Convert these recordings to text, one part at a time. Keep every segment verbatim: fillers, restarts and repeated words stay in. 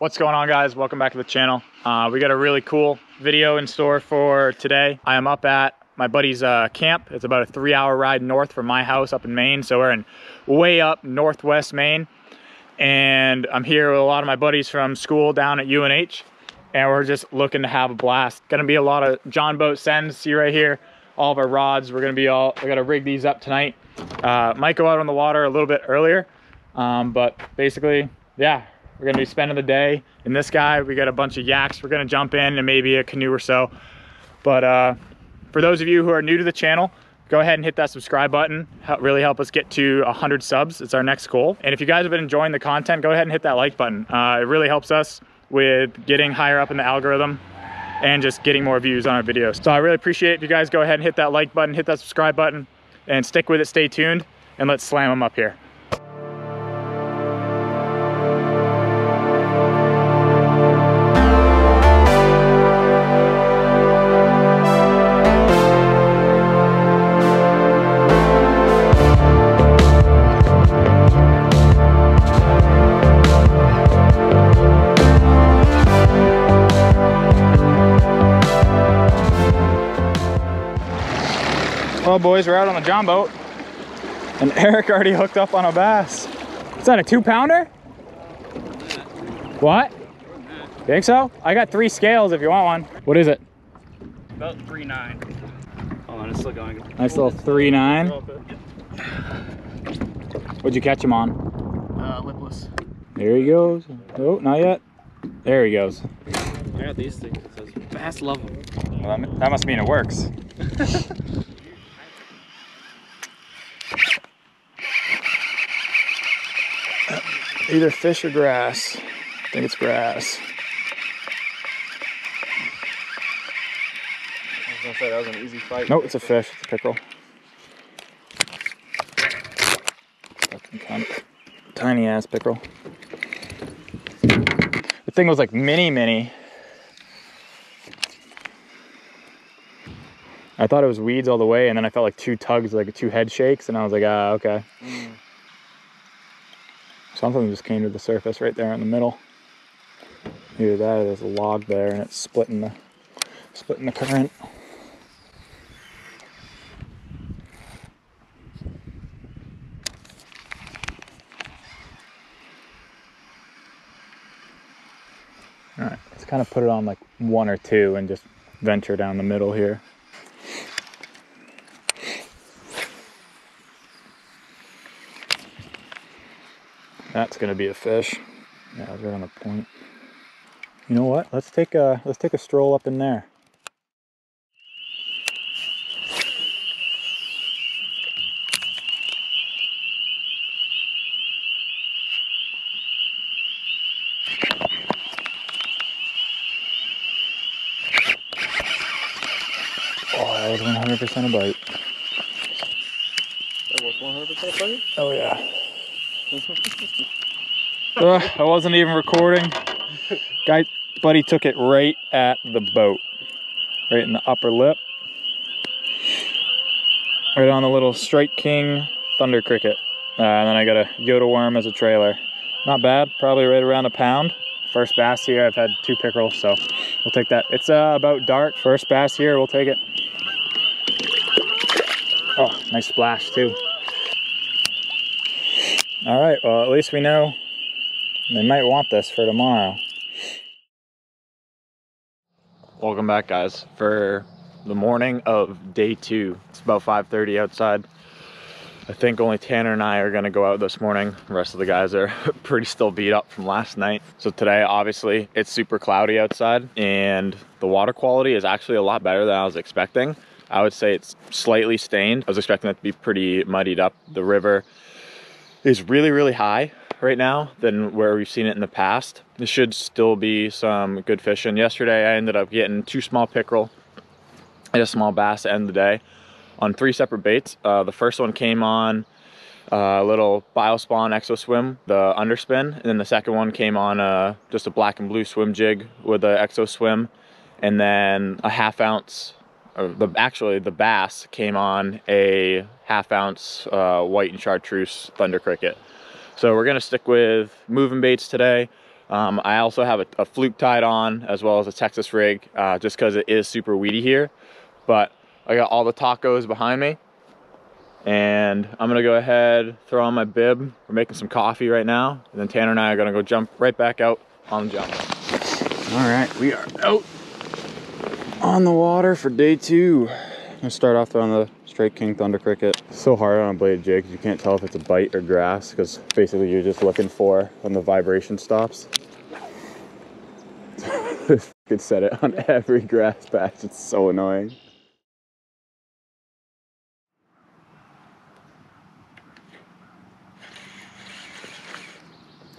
What's going on, guys? Welcome back to the channel. Uh, we got a really cool video in store for today. I am up at my buddy's uh, camp. It's about a three hour ride north from my house up in Maine. So we're in way up northwest Maine. And I'm here with a lot of my buddies from school down at U N H. And we're just looking to have a blast. Gonna be a lot of John boat sends, see right here. All of our rods, we're gonna be all, we gotta rig these up tonight. Uh, might go out on the water a little bit earlier. Um, but basically, yeah. We're gonna be spending the day in this guy. We got a bunch of yaks. We're gonna jump in and maybe a canoe or so. But uh, for those of you who are new to the channel, go ahead and hit that subscribe button. Help, really help us get to one hundred subs. It's our next goal. And if you guys have been enjoying the content, go ahead and hit that like button. Uh, it really helps us with getting higher up in the algorithm and just getting more views on our videos. So I really appreciate it if you guys go ahead and hit that like button, hit that subscribe button, and stick with it, stay tuned, and let's slam them up here. Well, boys, we're out on the John boat, and Eric already hooked up on a bass. Is that a two-pounder? What? You think so? I got three scales if you want one. What is it? About three nine. Hold on, it's still going. Nice little three nine. What'd you catch him on? Uh, lipless. There he goes. Oh, not yet. There he goes. I got these things. It says bass level. Well, that must mean it works. Either fish or grass. I think it's grass. I was gonna say that was an easy fight. No, it's a fish. It's a pickerel. Fucking cunt. Tiny ass pickerel. The thing was like mini, mini. I thought it was weeds all the way, and then I felt like two tugs, like two head shakes, and I was like, ah, okay. Mm. Something just came to the surface right there in the middle. Either that or there's a log there and it's splitting the splitting the current. Alright, let's kind of put it on like one or two and just venture down the middle here. That's gonna be a fish. Yeah, I was right on the point. You know what? Let's take a let's take a stroll up in there. Oh, that was one hundred percent a bite. That was one hundred percent a bite? Oh yeah. uh, I wasn't even recording. Guy, buddy took it right at the boat. Right in the upper lip. Right on the little Strike King Thunder Cricket. Uh, and then I got a Yoda worm as a trailer. Not bad, probably right around a pound. First bass here, I've had two pickerels, so we'll take that. It's uh, about dark. First bass here, we'll take it. Oh, nice splash too. All right, well, at least we know they might want this for tomorrow. Welcome back, guys, for the morning of day two. It's about five thirty outside. I think only Tanner and I are gonna go out this morning. The rest of the guys are pretty still beat up from last night. So today, obviously, it's super cloudy outside, and the water quality is actually a lot better than I was expecting. I would say it's slightly stained. I was expecting it to be pretty muddied up. The river is really, really high right now than where we've seen it in the past. There should still be some good fishing. Yesterday, I ended up getting two small pickerel and a small bass to end the day on three separate baits. Uh, the first one came on a little Biospawn Exoswim, the underspin, and then the second one came on a, just a black and blue swim jig with the Exoswim, and then a half ounce, or the, actually the bass came on a half ounce uh, white and chartreuse Thunder Cricket. So we're gonna stick with moving baits today. Um, I also have a, a fluke tied on, as well as a Texas rig, uh, just because it is super weedy here. But I got all the tacos behind me, and I'm gonna go ahead, throw on my bib. We're making some coffee right now, and then Tanner and I are gonna go jump right back out on the jump. All right, we are out on the water for day two. I'm gonna start off on the Strike King Thunder Cricket. It's so hard on a bladed jig, you can't tell if it's a bite or grass, because basically you're just looking for when the vibration stops. Could set it on every grass patch, it's so annoying.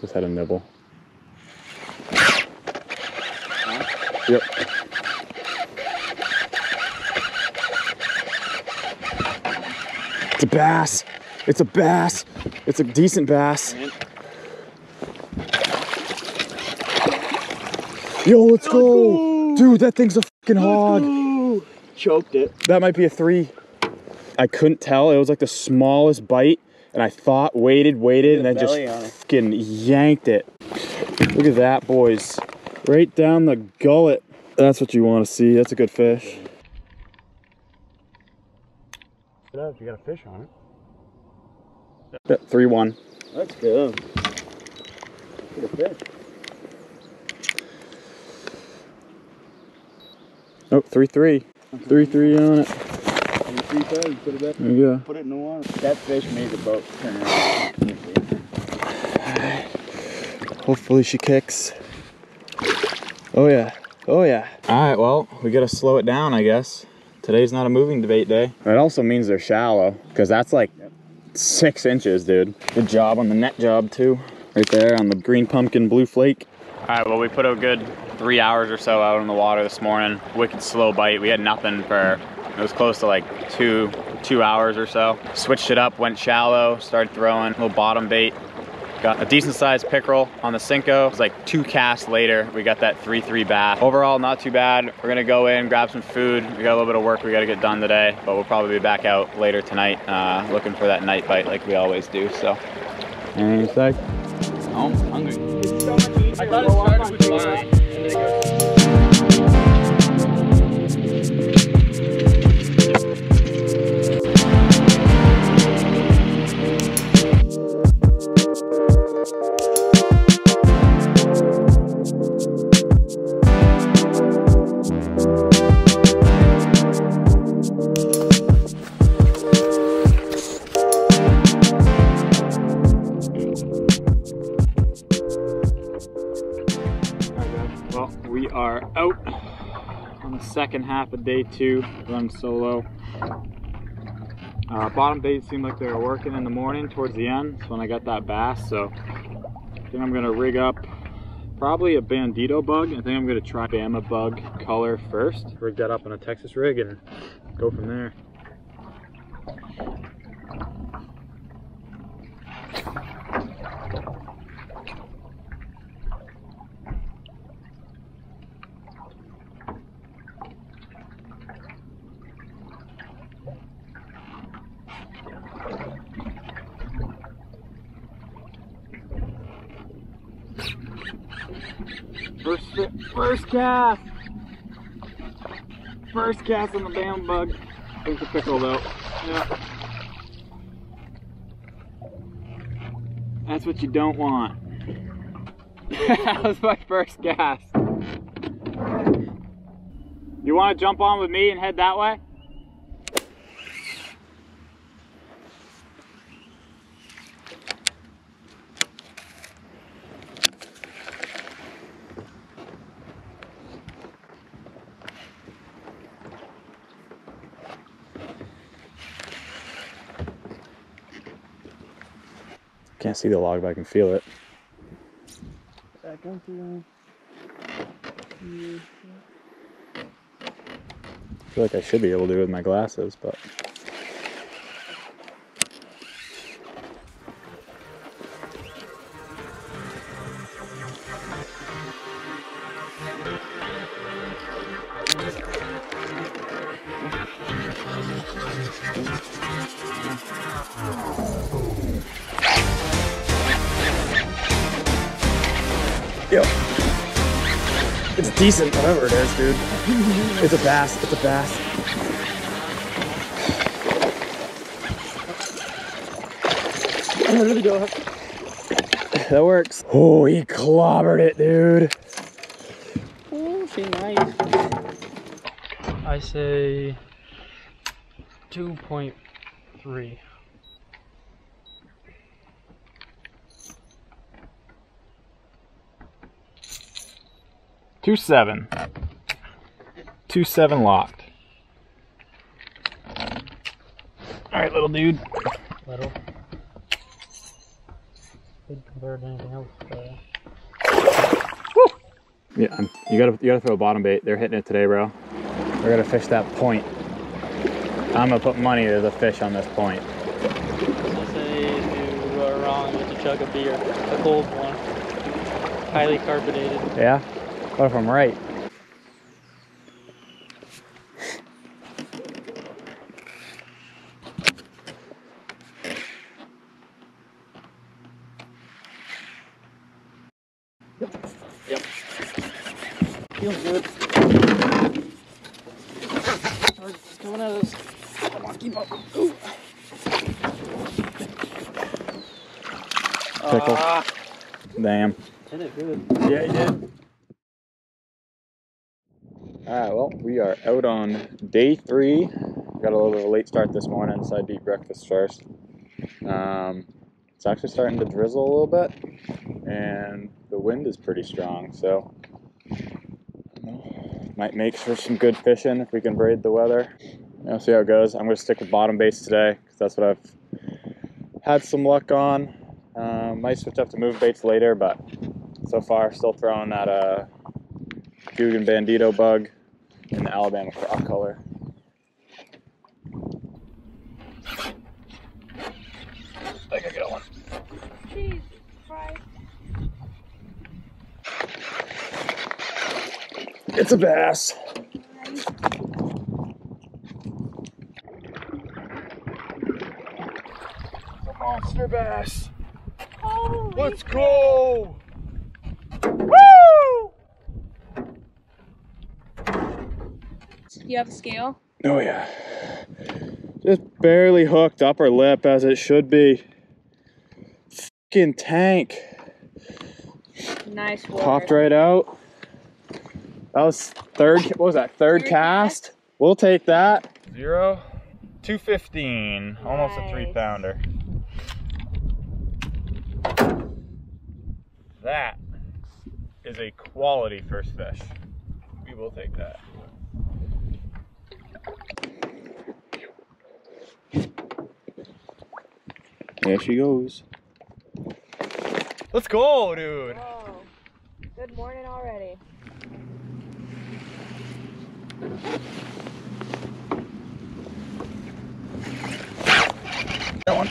Just had a nibble. Huh? Yep. It's a bass. It's a bass. It's a decent bass. Yo, let's go. Dude, that thing's a fucking hog. Choked it. That might be a three. I couldn't tell. It was like the smallest bite. And I thought, waited, waited, and then just fucking yanked it. Look at that, boys. Right down the gullet. That's what you want to see. That's a good fish. Get up, you got a fish on it. three one. Let's go. Get a fish. Oh, three three. three three on it. Put it back. There you go. Put it in the water. That fish made the boat turn around. Hopefully she kicks. Oh yeah. Oh yeah. Alright, well, we gotta slow it down, I guess. Today's not a moving debate day. That also means they're shallow, because that's like yep. six inches, dude. Good job on the net job too. Right there on the green pumpkin blue flake. Alright, well, we put a good three hours or so out in the water this morning. Wicked slow bite. We had nothing for it was close to like two, two hours or so. Switched it up, went shallow, started throwing a little bottom bait. Got a decent sized pickerel on the Cinco. It was like two casts later, we got that three three bass. Overall, not too bad. We're gonna go in, grab some food. We got a little bit of work we gotta get done today, but we'll probably be back out later tonight, uh, looking for that night bite like we always do, so. And it's like, I'm hungry. I thought it started with mine. Second half of day two, run solo. Uh, bottom baits seemed like they were working in the morning towards the end. That's when I got that bass, so I think I'm gonna rig up probably a Bandito Bug. I think I'm gonna try Bama Bug color first. Rig that up on a Texas rig and go from there. First, first cast! First cast on the Bama Bug. I think the pickle though. Yeah. That's what you don't want. That was my first cast. You want to jump on with me and head that way? Can't see the log, but I can feel it. Back on through. I feel like I should be able to do it with my glasses, but. Yo. It's decent, whatever it is, dude. It's a bass, it's a bass. I'm gonna go. That works. Oh, he clobbered it, dude. Oh, she nice. I say two point three. two seven. two seven locked. Alright, little dude. Little. Big compared to anything else. Uh... Woo! Yeah, I'm, you gotta you gotta throw a bottom bait. They're hitting it today, bro. We're gonna fish that point. I'm gonna put money to the fish on this point. I say you are wrong with a jug of beer. A cold one. Highly carbonated. Yeah? What if I'm right? Yep. Yep. Feels good. We're just coming at us. Come on, keep up. Ooh. Pickle. Uh, Damn. Did it good. Yeah, you did. Alright, well, we are out on day three. Got a little bit of a late start this morning, so I did breakfast first. Um, it's actually starting to drizzle a little bit, and the wind is pretty strong, so might make for some good fishing if we can braid the weather. We'll see how it goes. I'm going to stick with bottom baits today, because that's what I've had some luck on. Um, might switch up to move baits later, but so far, still throwing that uh, Fugan Bandito Bug. In the Alabama rock color. I gotta get one. Jeez, right. It's a bass. It's a monster bass. Holy Let's God. Go! Woo! You have a scale? Oh yeah. Just barely hooked upper lip as it should be. Fucking tank. Nice work. Popped right out. That was third, what was that, third cast? cast? We'll take that. Zero, two fifteen, nice. Almost a three pounder. That is a quality first fish. We will take that. There she goes. Let's go, dude. Whoa. Good morning already. That one.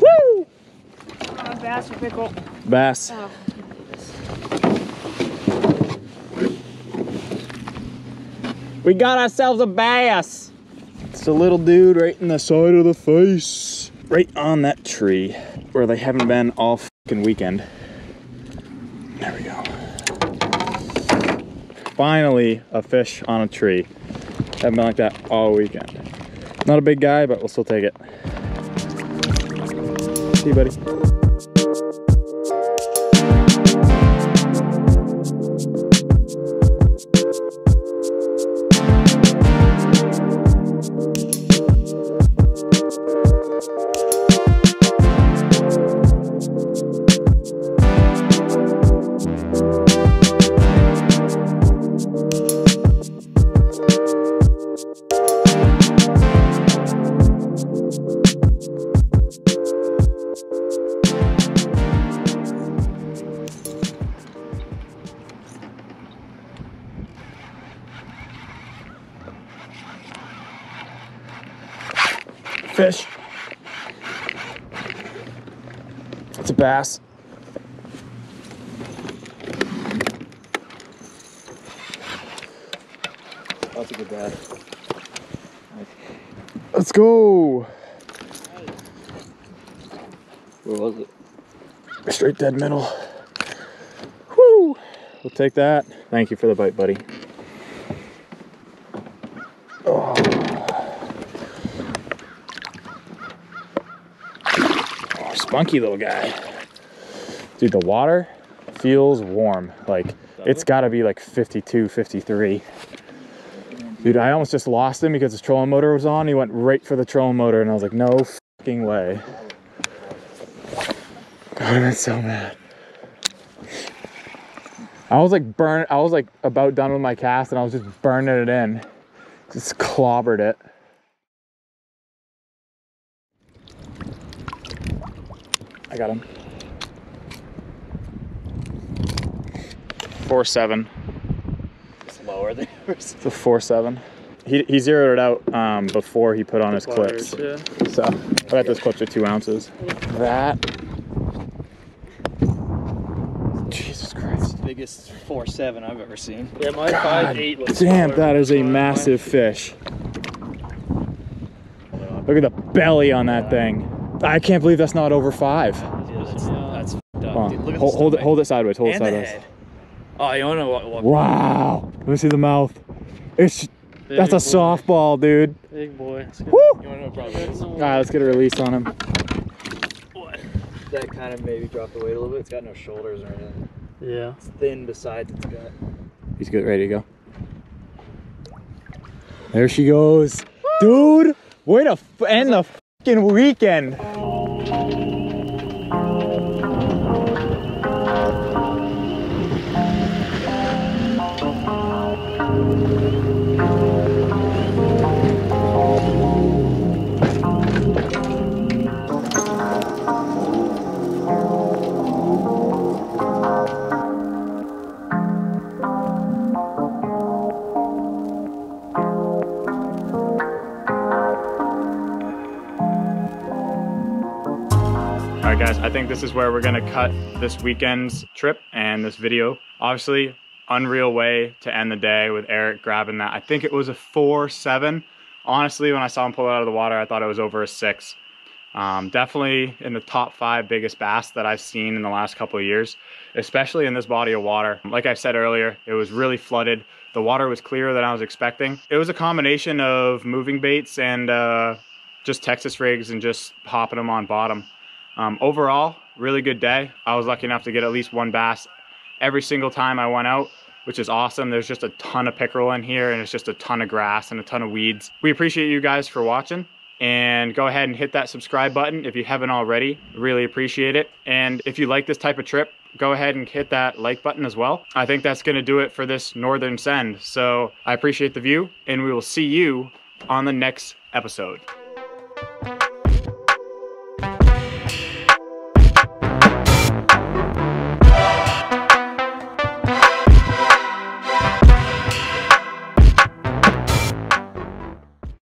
Woo! Uh, bass or pickle? Bass. Oh. We got ourselves a bass. It's a little dude right in the side of the face. Right on that tree where they haven't been all fucking weekend. There we go. Finally, a fish on a tree. Haven't been like that all weekend. Not a big guy, but we'll still take it. See you, buddy. Fish. It's a bass. That's a good bass. Nice. Let's go. Nice. Where was it? Straight dead middle. Woo! We'll take that. Thank you for the bite, buddy. Oh. Oh, spunky little guy. Dude, the water feels warm. Like, it's gotta be like fifty-two, fifty-three. Dude, I almost just lost him because his trolling motor was on. He went right for the trolling motor, and I was like, no fucking way. God, that's so mad. I was like burn. I was like about done with my cast, and I was just burning it in. Just clobbered it. I got him. four seven. Lower than yours. It's a four seven. He, he zeroed it out um, before he put on his clips. Yeah. So I bet those clips are two ounces. That. Jesus Christ. Biggest four seven I've ever seen. Yeah, my five eight looks damn, that is a massive fish. Look at the belly on that thing. I can't believe that's not over five. That's, that's f***ed up. Dude, look at hold, hold, it, hold it sideways. Hold and it sideways. Oh, you wanna walk, walk wow! Down. Let me see the mouth. It's big that's a boy. Softball, dude. Big boy. Woo! You wanna know what is? All right, let's get a release on him. What? That kind of maybe dropped the weight a little bit. It's got no shoulders or anything. Yeah. It's thin besides its gut. He's good. Ready to go. There she goes, woo! Dude. Way to f end the fucking weekend. Guys, I think this is where we're gonna cut this weekend's trip and this video. Obviously, unreal way to end the day with Eric grabbing that. I think it was a four seven. Honestly, when I saw him pull it out of the water, I thought it was over a six. Um, definitely in the top five biggest bass that I've seen in the last couple of years, especially in this body of water. Like I said earlier, it was really flooded. The water was clearer than I was expecting. It was a combination of moving baits and uh, just Texas rigs and just hopping them on bottom. Um, overall, really good day. I was lucky enough to get at least one bass every single time I went out, which is awesome. There's just a ton of pickerel in here, and it's just a ton of grass and a ton of weeds. We appreciate you guys for watching, and go ahead and hit that subscribe button if you haven't already. Really appreciate it. And if you like this type of trip, go ahead and hit that like button as well. I think that's gonna do it for this northern send. So I appreciate the view, and we will see you on the next episode.